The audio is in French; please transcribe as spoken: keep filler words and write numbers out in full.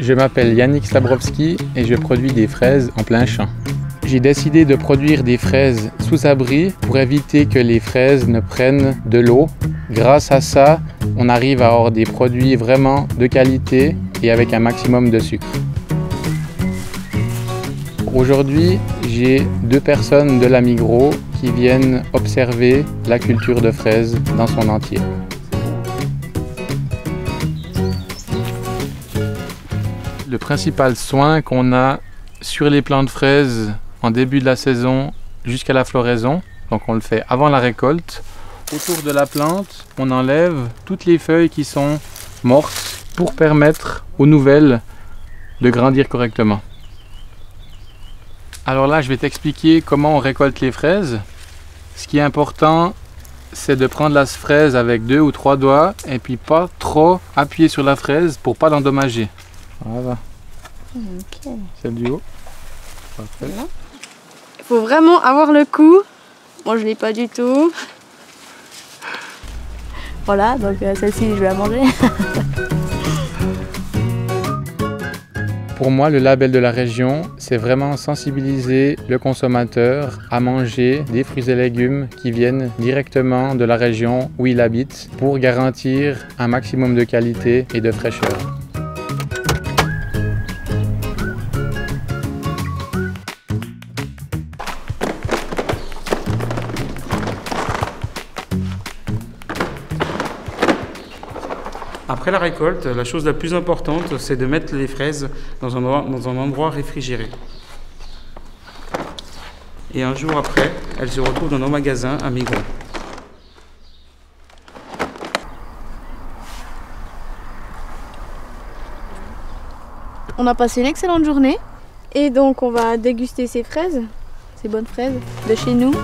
Je m'appelle Yannick Stabrowski et je produis des fraises en plein champ. J'ai décidé de produire des fraises sous abri pour éviter que les fraises ne prennent de l'eau. Grâce à ça, on arrive à avoir des produits vraiment de qualité et avec un maximum de sucre. Aujourd'hui, j'ai deux personnes de la Migros qui viennent observer la culture de fraises dans son entier. Le principal soin qu'on a sur les plants de fraises en début de la saison jusqu'à la floraison, donc on le fait avant la récolte. Autour de la plante, on enlève toutes les feuilles qui sont mortes pour permettre aux nouvelles de grandir correctement. Alors là, je vais t'expliquer comment on récolte les fraises. Ce qui est important, c'est de prendre la fraise avec deux ou trois doigts et puis pas trop appuyer sur la fraise pour pas l'endommager. Voilà. Okay. Celle du haut. Parfait. Il faut vraiment avoir le coup. Moi, je ne l'ai pas du tout. Voilà, donc celle-ci, je vais la manger. Pour moi, le label de la région, c'est vraiment sensibiliser le consommateur à manger des fruits et légumes qui viennent directement de la région où il habite pour garantir un maximum de qualité et de fraîcheur. Après la récolte, la chose la plus importante, c'est de mettre les fraises dans un, endroit, dans un endroit réfrigéré. Et un jour après, elles se retrouvent dans nos magasins à Migros. On a passé une excellente journée et donc on va déguster ces fraises, ces bonnes fraises de chez nous.